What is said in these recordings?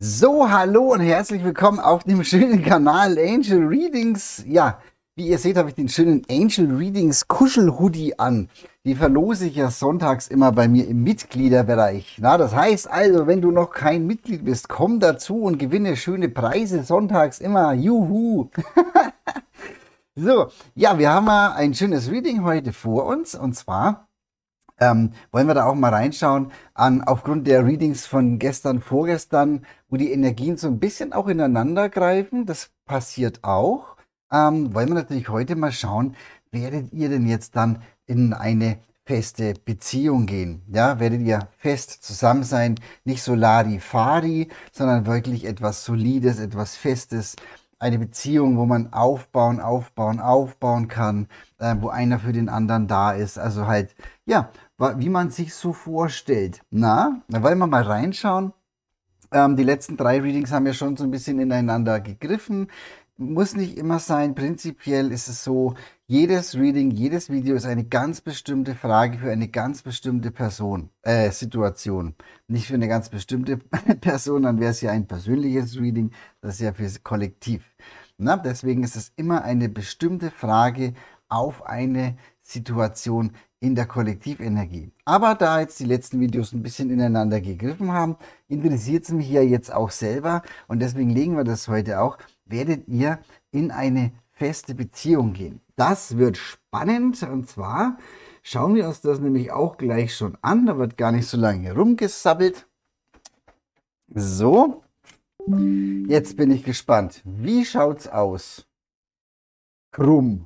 So, hallo und herzlich willkommen auf dem schönen Kanal Angel Readings. Ja, wie ihr seht, habe ich den schönen Angel Readings Kuschelhoodie an. Die verlose ich ja sonntags immer bei mir im Mitgliederbereich. Na, das heißt also, wenn du noch kein Mitglied bist, komm dazu und gewinne schöne Preise sonntags immer. Juhu! So, ja, wir haben mal ein schönes Reading heute vor uns und zwar... wollen wir da auch mal reinschauen, aufgrund der Readings von gestern, vorgestern, wo die Energien so ein bisschen auch ineinander greifen, das passiert auch, wollen wir natürlich heute mal schauen, werdet ihr denn jetzt dann in eine feste Beziehung gehen? Ja, werdet ihr fest zusammen sein, nicht so Larifari, sondern wirklich etwas Solides, etwas Festes, eine Beziehung, wo man aufbauen kann, wo einer für den anderen da ist, also halt, ja, wie man sich so vorstellt. Na, da wollen wir mal reinschauen. Die letzten drei Readings haben ja schon so ein bisschen ineinander gegriffen. Muss nicht immer sein. Prinzipiell ist es so, jedes Reading, jedes Video ist eine ganz bestimmte Frage für eine ganz bestimmte Person, Situation. Nicht für eine ganz bestimmte Person, dann wäre es ja ein persönliches Reading, das ist ja fürs Kollektiv. Na, deswegen ist es immer eine bestimmte Frage auf eine Situation in der Kollektivenergie. Aber da jetzt die letzten Videos ein bisschen ineinander gegriffen haben, interessiert es mich ja jetzt auch selber und deswegen legen wir das heute auch. Werdet ihr in eine feste Beziehung gehen? Das wird spannend und zwar schauen wir uns das nämlich auch gleich schon an. Da wird gar nicht so lange rumgesabbelt. So, jetzt bin ich gespannt. Wie schaut's aus? Krumm.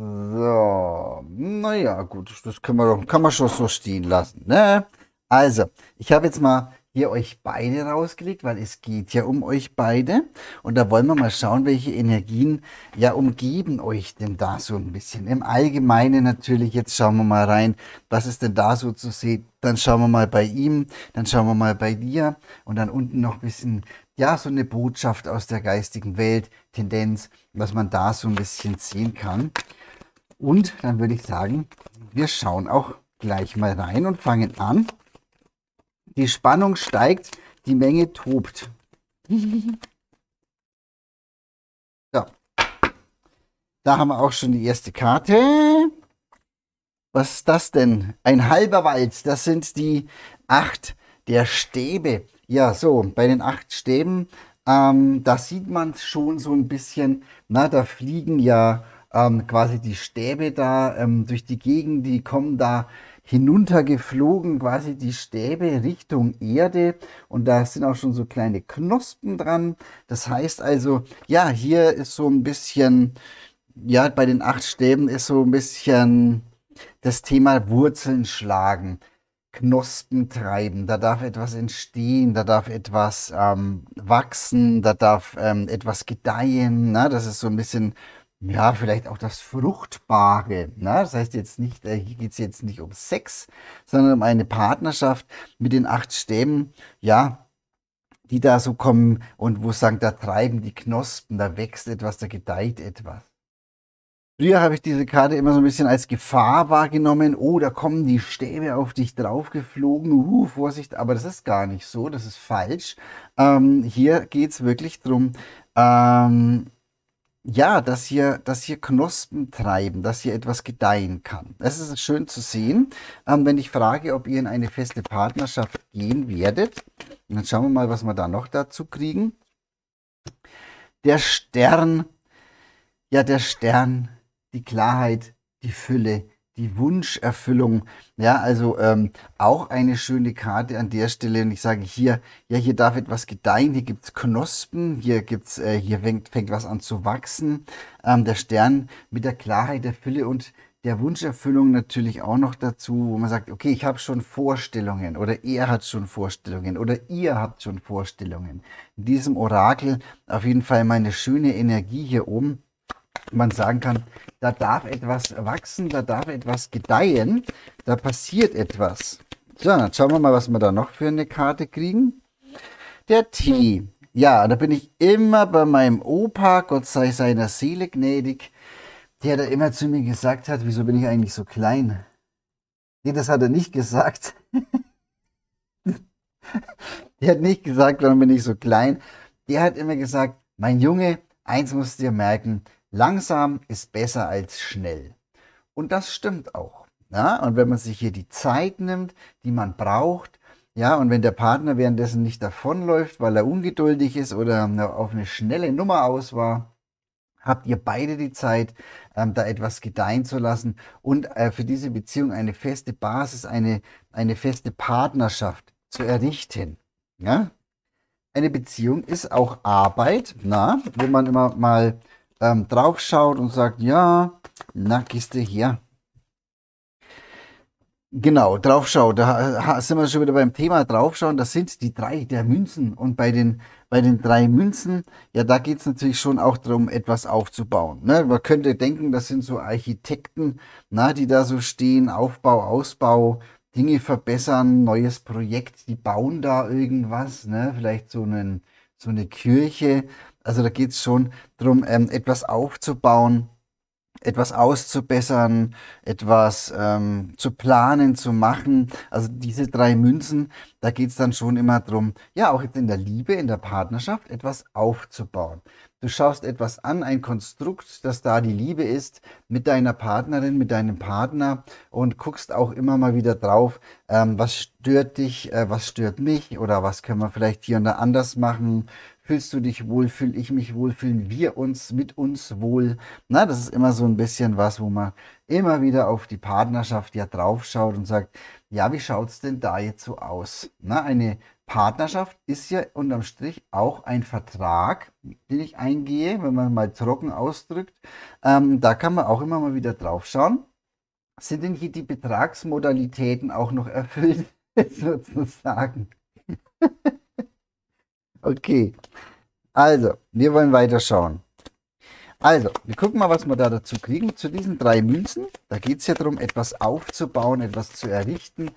So, naja, gut, das können wir doch, kann man schon so stehen lassen, ne? Also, ich habe jetzt mal hier euch beide rausgelegt, weil es geht ja um euch beide. Und da wollen wir mal schauen, welche Energien ja umgeben euch denn da so ein bisschen. Im Allgemeinen natürlich, jetzt schauen wir mal rein, was ist denn da so zu sehen. Dann schauen wir mal bei ihm, dann schauen wir mal bei dir und dann unten noch ein bisschen, ja, so eine Botschaft aus der geistigen Welt, Tendenz, was man da so ein bisschen sehen kann. Und dann würde ich sagen, wir schauen auch gleich mal rein und fangen an. Die Spannung steigt, die Menge tobt. So. Da haben wir auch schon die erste Karte. Was ist das denn? Ein halber Wald, das sind die 8 der Stäbe. Ja, so, bei den 8 Stäben, da sieht man es schon so ein bisschen, na, da fliegen ja... quasi die Stäbe da durch die Gegend, die kommen da hinuntergeflogen, quasi die Stäbe Richtung Erde und da sind auch schon so kleine Knospen dran. Das heißt also, ja, hier ist so ein bisschen, ja, bei den 8 Stäben ist so ein bisschen das Thema Wurzeln schlagen, Knospen treiben, da darf etwas entstehen, da darf etwas wachsen, da darf etwas gedeihen, na, das ist so ein bisschen... Ja, vielleicht auch das Fruchtbare. Na, das heißt jetzt nicht, hier geht es jetzt nicht um Sex, sondern um eine Partnerschaft mit den 8 Stäben, ja, die da so kommen und wo sagen, da treiben die Knospen, da wächst etwas, da gedeiht etwas. Früher habe ich diese Karte immer so ein bisschen als Gefahr wahrgenommen. Oh, da kommen die Stäbe auf dich draufgeflogen. Vorsicht, aber das ist gar nicht so, das ist falsch. Hier geht es wirklich darum, ja, dass hier Knospen treiben, dass hier etwas gedeihen kann. Das ist schön zu sehen. Wenn ich frage, ob ihr in eine feste Partnerschaft gehen werdet, dann schauen wir mal, was wir da noch dazu kriegen. Der Stern, ja, der Stern, die Klarheit, die Fülle, die Wunscherfüllung. Ja, also auch eine schöne Karte an der Stelle. Und ich sage hier, ja, hier darf etwas gedeihen, hier gibt es Knospen, hier gibt's, hier fängt was an zu wachsen. Der Stern mit der Klarheit, der Fülle und der Wunscherfüllung natürlich auch noch dazu, wo man sagt, okay, ich habe schon Vorstellungen oder er hat schon Vorstellungen oder ihr habt schon Vorstellungen. In diesem Orakel auf jeden Fall meine schöne Energie hier oben. Man sagen kann, da darf etwas wachsen, da darf etwas gedeihen, da passiert etwas. So, dann schauen wir mal, was wir da noch für eine Karte kriegen. Der Tee. Ja, da bin ich immer bei meinem Opa, Gott sei seiner Seele gnädig, der da immer zu mir gesagt hat, wieso bin ich eigentlich so klein? Nee, das hat er nicht gesagt. Die hat nicht gesagt, warum bin ich so klein. Die hat immer gesagt, mein Junge, eins musst du dir merken, langsam ist besser als schnell. Und das stimmt auch. Ja? Und wenn man sich hier die Zeit nimmt, die man braucht, ja, und wenn der Partner währenddessen nicht davonläuft, weil er ungeduldig ist oder auf eine schnelle Nummer aus war, habt ihr beide die Zeit, da etwas gedeihen zu lassen und für diese Beziehung eine feste Basis, eine feste Partnerschaft zu errichten. Ja? Eine Beziehung ist auch Arbeit, na, wenn man immer mal drauf schaut und sagt, ja, na, Kiste hier. Genau, draufschauen, da sind wir schon wieder beim Thema draufschauen, das sind die drei der Münzen. Und bei den drei Münzen, ja, da geht es natürlich schon auch darum, etwas aufzubauen. Ne? Man könnte denken, das sind so Architekten, na, die da so stehen, Aufbau, Ausbau, Dinge verbessern, neues Projekt, die bauen da irgendwas, ne? Vielleicht so eine Kirche. Also da geht es schon darum, etwas aufzubauen, etwas auszubessern, etwas zu planen, zu machen. Also diese drei Münzen, da geht es dann schon immer darum, ja, auch jetzt in der Liebe, in der Partnerschaft, etwas aufzubauen. Du schaust etwas an, ein Konstrukt, das da die Liebe ist, mit deiner Partnerin, mit deinem Partner und guckst auch immer mal wieder drauf, was stört dich, was stört mich oder was können wir vielleicht hier und da anders machen. Fühlst du dich wohl, fühle ich mich wohl, fühlen wir uns mit uns wohl. Na, das ist immer so ein bisschen was, wo man immer wieder auf die Partnerschaft ja drauf schaut und sagt, ja, wie schaut es denn da jetzt so aus? Na, eine Partnerschaft ist ja unterm Strich auch ein Vertrag, den ich eingehe, wenn man mal trocken ausdrückt. Da kann man auch immer mal wieder drauf schauen. Sind denn hier die Betragsmodalitäten auch noch erfüllt, sozusagen? Okay, also, wir wollen weiter schauen. Also, wir gucken mal, was wir da dazu kriegen. Zu diesen drei Münzen, da geht es ja darum, etwas aufzubauen, etwas zu errichten,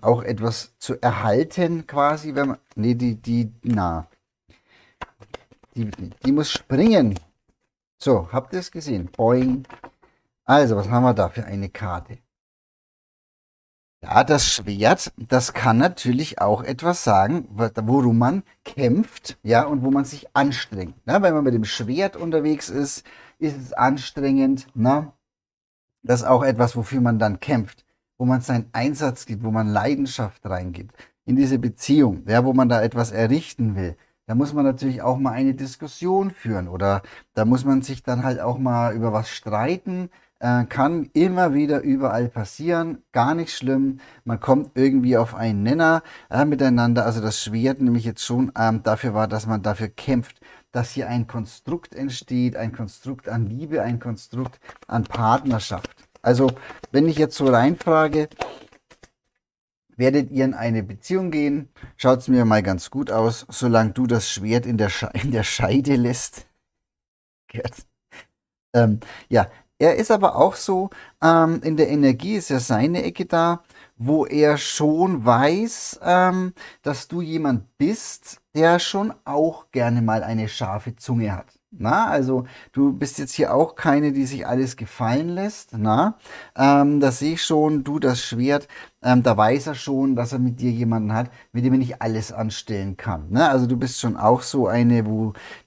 auch etwas zu erhalten quasi, wenn man... Ne, die muss springen. So, habt ihr es gesehen? Boing. Also, was haben wir da für eine Karte? Ja, das Schwert, das kann natürlich auch etwas sagen, worum man kämpft, ja, und wo man sich anstrengt. Ne? Wenn man mit dem Schwert unterwegs ist, ist es anstrengend. Ne? Das ist auch etwas, wofür man dann kämpft, wo man seinen Einsatz gibt, wo man Leidenschaft reingibt in diese Beziehung, ja, wo man da etwas errichten will. Da muss man natürlich auch mal eine Diskussion führen oder da muss man sich dann halt auch mal über was streiten. Kann immer wieder überall passieren, gar nicht schlimm, man kommt irgendwie auf einen Nenner miteinander, also das Schwert nämlich jetzt schon dafür war, dass man dafür kämpft, dass hier ein Konstrukt entsteht, ein Konstrukt an Liebe, ein Konstrukt an Partnerschaft. Also wenn ich jetzt so reinfrage, werdet ihr in eine Beziehung gehen, schaut es mir mal ganz gut aus, solange du das Schwert in der Scheide lässt. Ja, er ist aber auch so, in der Energie ist ja seine Ecke da, wo er schon weiß, dass du jemand bist, der schon auch gerne mal eine scharfe Zunge hat. Na, also du bist jetzt hier auch keine, die sich alles gefallen lässt. Na, das sehe ich schon, du das Schwert, da weiß er schon, dass er mit dir jemanden hat, mit dem er nicht alles anstellen kann. Na, also du bist schon auch so eine,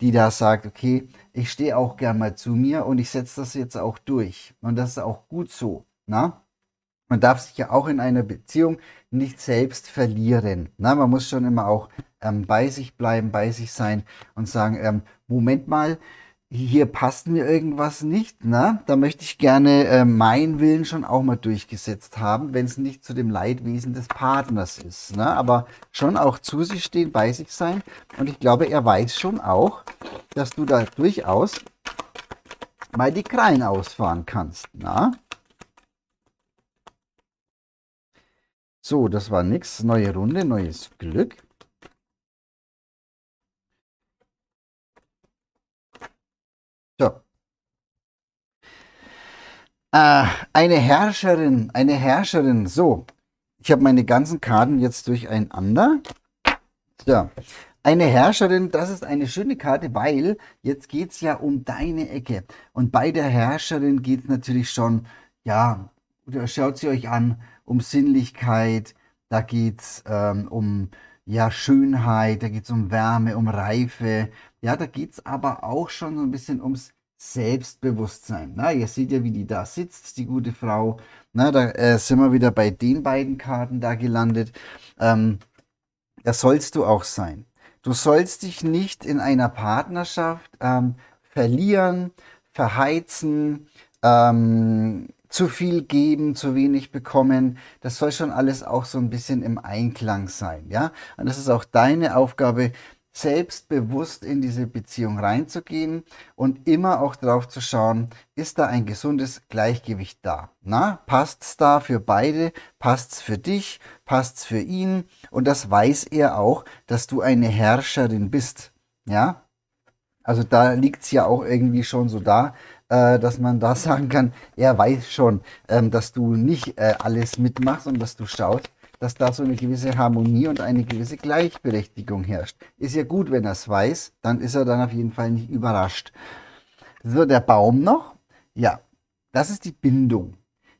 die da sagt, okay, ich stehe auch gern mal zu mir und ich setze das jetzt auch durch. Und das ist auch gut so. Na? Man darf sich ja auch in einer Beziehung nicht selbst verlieren. Na? Man muss schon immer auch bei sich bleiben, bei sich sein und sagen, Moment mal, hier passt mir irgendwas nicht. Na? Da möchte ich gerne meinen Willen schon auch mal durchgesetzt haben, wenn es nicht zu dem Leidwesen des Partners ist. Na? Aber schon auch zu sich stehen, bei sich sein. Und ich glaube, er weiß schon auch, dass du da durchaus mal die Krallen ausfahren kannst. Na? So, das war nix. Neue Runde, neues Glück. So. Eine Herrscherin. So, ich habe meine ganzen Karten jetzt durcheinander. So. Eine Herrscherin, das ist eine schöne Karte, weil jetzt geht es ja um deine Ecke. Und bei der Herrscherin geht es natürlich schon, ja, schaut sie euch an, um Sinnlichkeit, da geht es um ja, Schönheit, da geht es um Wärme, um Reife. Ja, da geht es aber auch schon so ein bisschen ums Selbstbewusstsein. Na, ihr seht ja, wie die da sitzt, die gute Frau. Na, da sind wir wieder bei den beiden Karten da gelandet. Das sollst du auch sein. Du sollst dich nicht in einer Partnerschaft verlieren, verheizen, zu viel geben, zu wenig bekommen. Das soll schon alles auch so ein bisschen im Einklang sein, ja? Und das ist auch deine Aufgabe, selbstbewusst in diese Beziehung reinzugehen und immer auch drauf zu schauen, ist da ein gesundes Gleichgewicht da? Na, passt's da für beide? Passt's für dich? Passt's für ihn? Und das weiß er auch, dass du eine Herrscherin bist, ja? Also da liegt's ja auch irgendwie schon so da, dass man da sagen kann, er weiß schon, dass du nicht alles mitmachst und dass du schaust, dass da so eine gewisse Harmonie und eine gewisse Gleichberechtigung herrscht. Ist ja gut, wenn er es weiß, dann ist er dann auf jeden Fall nicht überrascht. So, der Baum noch. Ja, das ist die Bindung.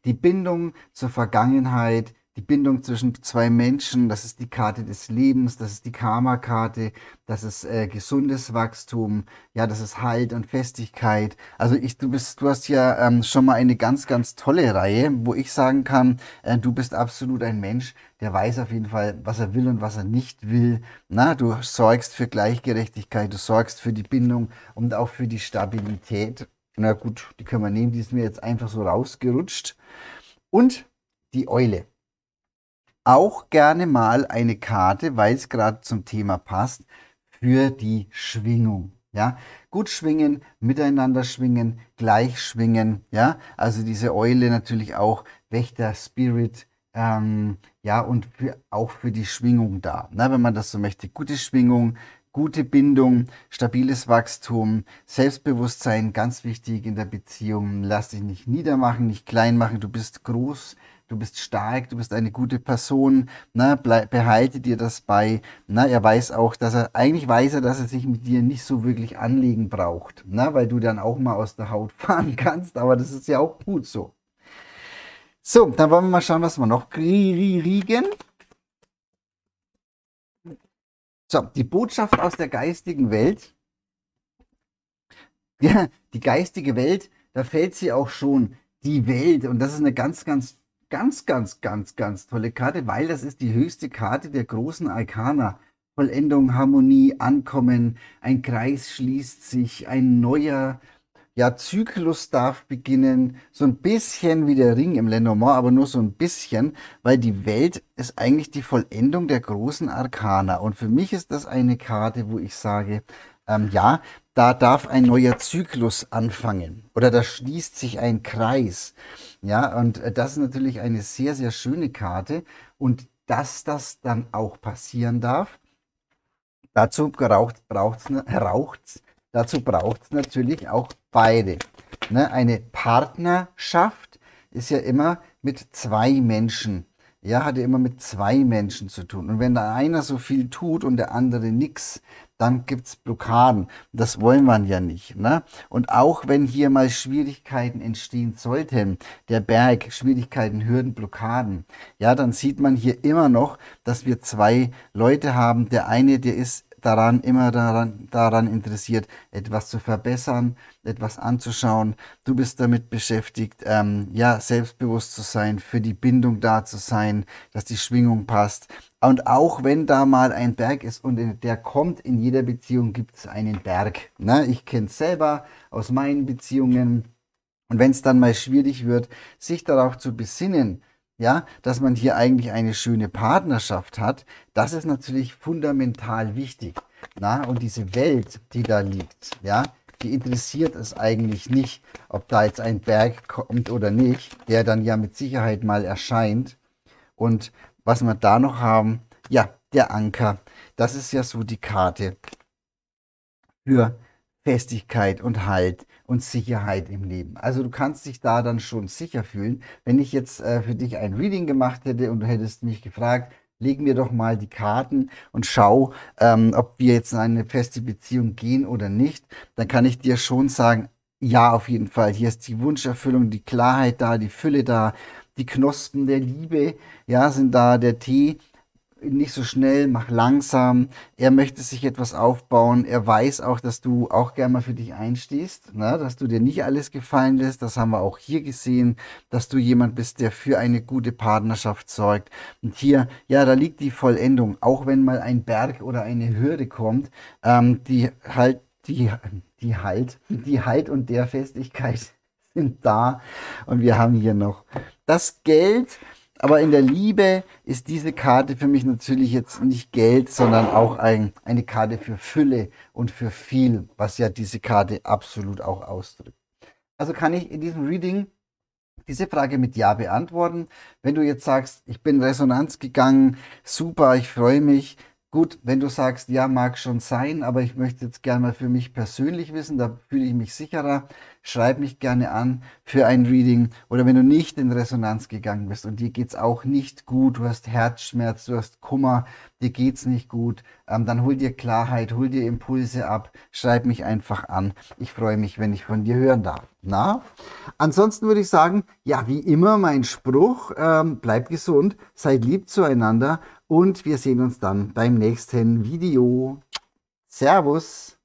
Die Bindung zur Vergangenheit, die Bindung zwischen zwei Menschen, das ist die Karte des Lebens, das ist die Karma-Karte, das ist gesundes Wachstum, ja, das ist Halt und Festigkeit. Also du hast ja schon mal eine ganz, ganz tolle Reihe, wo ich sagen kann, du bist absolut ein Mensch, der weiß auf jeden Fall, was er will und was er nicht will. Na, du sorgst für Gleichgerechtigkeit, du sorgst für die Bindung und auch für die Stabilität. Na gut, die können wir nehmen, die ist mir jetzt einfach so rausgerutscht. Und die Eule. Auch gerne mal eine Karte, weil es gerade zum Thema passt, für die Schwingung. Ja? Gut schwingen, miteinander schwingen, gleich schwingen. Ja? Also diese Eule natürlich auch, Wächter, Spirit, ja, und auch für die Schwingung da. Na, wenn man das so möchte, gute Schwingung, gute Bindung, stabiles Wachstum, Selbstbewusstsein, ganz wichtig in der Beziehung. Lass dich nicht niedermachen, nicht klein machen, du bist groß. Du bist stark, du bist eine gute Person, ne? Behalte dir das bei. Ne? Er weiß auch, dass er, eigentlich weiß er, dass er sich mit dir nicht so wirklich anlegen braucht, ne? Weil du dann auch mal aus der Haut fahren kannst, aber das ist ja auch gut so. So, dann wollen wir mal schauen, was wir noch kriegen. So, die Botschaft aus der geistigen Welt. Ja, die geistige Welt, da fällt sie auch schon, die Welt, und das ist eine ganz tolle Karte, weil das ist die höchste Karte der großen Arkana. Vollendung, Harmonie, Ankommen, ein Kreis schließt sich, ein neuer, ja, Zyklus darf beginnen. So ein bisschen wie der Ring im Lenormand, aber nur so ein bisschen, weil die Welt ist eigentlich die Vollendung der großen Arkana. Und für mich ist das eine Karte, wo ich sage, ja, da darf ein neuer Zyklus anfangen oder da schließt sich ein Kreis. Ja, und das ist natürlich eine sehr, sehr schöne Karte. Und dass das dann auch passieren darf, dazu braucht's natürlich auch beide. Ne? Eine Partnerschaft ist ja immer mit zwei Menschen. Ja, hat ja immer mit zwei Menschen zu tun. Und wenn da einer so viel tut und der andere nichts, dann gibt es Blockaden. Das wollen wir ja nicht. Ne? Und auch wenn hier mal Schwierigkeiten entstehen sollten, der Berg, Schwierigkeiten, Hürden, Blockaden, ja, dann sieht man hier immer noch, dass wir zwei Leute haben. Der eine, der ist immer daran interessiert, etwas zu verbessern, etwas anzuschauen. Du bist damit beschäftigt, ja, selbstbewusst zu sein, für die Bindung da zu sein, dass die Schwingung passt. Und auch wenn da mal ein Berg ist und der kommt, in jeder Beziehung gibt es einen Berg. Ne? Ich kenne es selber aus meinen Beziehungen. Und wenn es dann mal schwierig wird, sich darauf zu besinnen, ja, dass man hier eigentlich eine schöne Partnerschaft hat, das ist natürlich fundamental wichtig. Na, und diese Welt, die da liegt, ja, die interessiert es eigentlich nicht, ob da jetzt ein Berg kommt oder nicht, der dann ja mit Sicherheit mal erscheint. Und was wir da noch haben, ja, der Anker, das ist ja so die Karte für Festigkeit und Halt und Sicherheit im Leben. Also du kannst dich da dann schon sicher fühlen. Wenn ich jetzt für dich ein Reading gemacht hätte und du hättest mich gefragt, legen wir doch mal die Karten und schau, ob wir jetzt in eine feste Beziehung gehen oder nicht, dann kann ich dir schon sagen, ja, auf jeden Fall, hier ist die Wunscherfüllung, die Klarheit da, die Fülle da, die Knospen der Liebe, ja, sind da, der Tee, nicht so schnell, mach langsam. Er möchte sich etwas aufbauen. Er weiß auch, dass du auch gerne mal für dich einstehst, ne? Dass du dir nicht alles gefallen lässt. Das haben wir auch hier gesehen, dass du jemand bist, der für eine gute Partnerschaft sorgt. Und hier, ja, da liegt die Vollendung. Auch wenn mal ein Berg oder eine Hürde kommt, die Halt und der Festigkeit sind da. Und wir haben hier noch das Geld. Aber in der Liebe ist diese Karte für mich natürlich jetzt nicht Geld, sondern auch eine Karte für Fülle und für viel, was ja diese Karte absolut auch ausdrückt. Also kann ich in diesem Reading diese Frage mit Ja beantworten. Wenn du jetzt sagst, ich bin in Resonanz gegangen, super, ich freue mich. Gut, wenn du sagst, ja, mag schon sein, aber ich möchte jetzt gerne mal für mich persönlich wissen, da fühle ich mich sicherer, schreib mich gerne an für ein Reading. Oder wenn du nicht in Resonanz gegangen bist und dir geht es auch nicht gut, du hast Herzschmerz, du hast Kummer, dir geht es nicht gut, dann hol dir Klarheit, hol dir Impulse ab, schreib mich einfach an. Ich freue mich, wenn ich von dir hören darf. Na? Ansonsten würde ich sagen, ja, wie immer mein Spruch, bleib gesund, seid lieb zueinander. Und wir sehen uns dann beim nächsten Video. Servus!